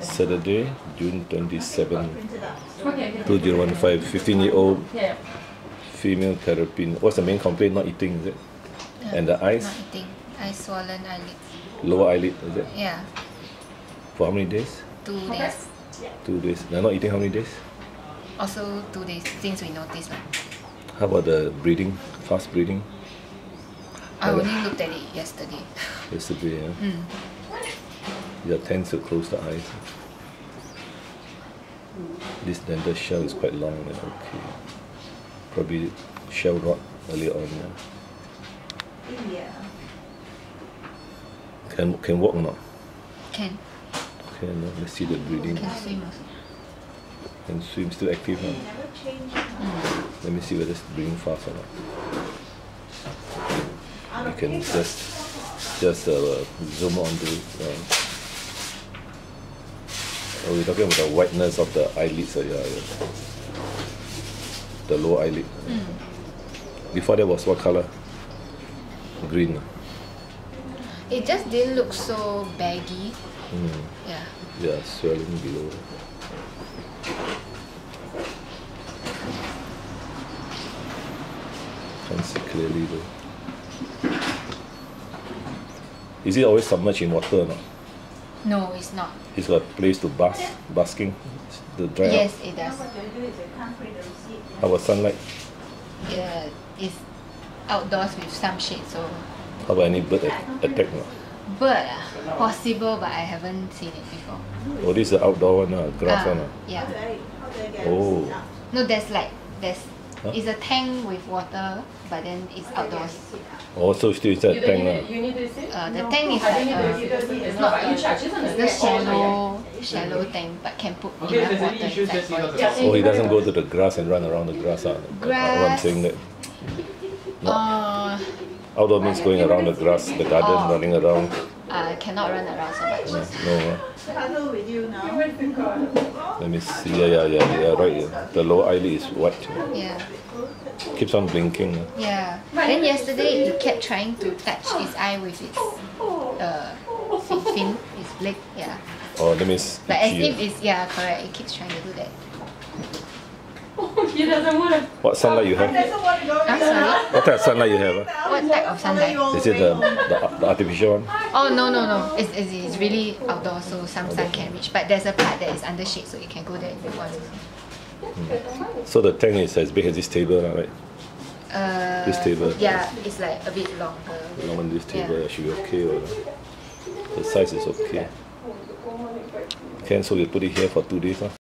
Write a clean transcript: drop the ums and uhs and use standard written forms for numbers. Saturday, June 27, 2015, 15-year-old female Caribbean. What's the main complaint? Not eating, is it? No, and the eyes? Not eating. Eyes swollen, eyelid. Lower eyelid, is it? Yeah. For how many days? 2 days. 2 days. They're not eating how many days? Also 2 days, since we noticed. How about the breathing, fast breathing? I only looked at it yesterday. Yesterday, yeah? Mm. You tend to close the eyes. This dental shell is quite long, right? Okay. Probably shell rot earlier on. Yeah. Can walk or not? Can. Okay, now let's see the breathing. Can swim also. Can swim, still active, huh? Mm. Let me see whether it's breathing fast or not. You can just zoom onto it. Oh, we're talking about the whiteness of the eyelids, the lower eyelid. Mm. Before that was what color? Green. It just didn't look so baggy. Mm. Yeah. Yeah, swelling below. Can't see clearly though. Is it always submerged in water or not? No, it's not. It's got a place to basking, the dry up. Yes, it does. How about sunlight? Yeah, it's outdoors with some shade, so... How about any bird attack? Bird? Possible, but I haven't seen it before. Oh, this is the outdoor one, grass one? Yeah. Oh. No, it's a tank with water, but then it's outdoors. Oh, so still inside a tank? The tank is like it's shallow tank, but can put enough water inside. Oh, he doesn't go to the grass and run around the grass? I'm saying that. No. Outdoor means going around the grass, the garden, running around. I cannot run around so much. No. Let me see. Yeah, right. Yeah. The lower eyelid is white. Yeah. Keeps on blinking. Yeah. Then yesterday it kept trying to touch its eye with its fin, its blade. Yeah. Oh, that means. But as if it's correct. It keeps trying to do that. He doesn't want to. What sunlight you have? What type of sunlight you have? What type of sunlight? Is it the artificial one? Oh, no. It's really outdoors, so some sun can reach. But there's a part that is under shade, so you can go there if you want. Hmm. So the tank is as big as this table, right? This table? Yeah, it's like a bit longer. Longer than this table, yeah. Should be okay. Or the size is okay. Okay, so we put it here for 2 days.